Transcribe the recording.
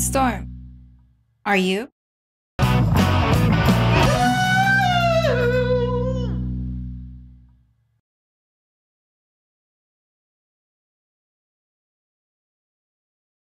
storm. Are you?